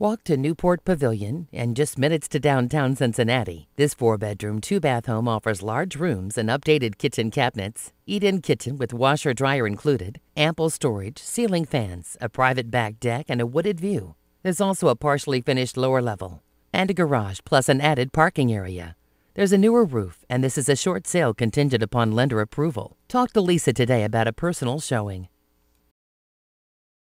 Walk to Newport Pavilion and just minutes to downtown Cincinnati. This 4-bedroom, 2-bath home offers large rooms and updated kitchen cabinets, eat-in kitchen with washer-dryer included, ample storage, ceiling fans, a private back deck, and a wooded view. There's also a partially finished lower level and a garage plus an added parking area. There's a newer roof, and this is a short sale contingent upon lender approval. Talk to Lisa today about a personal showing.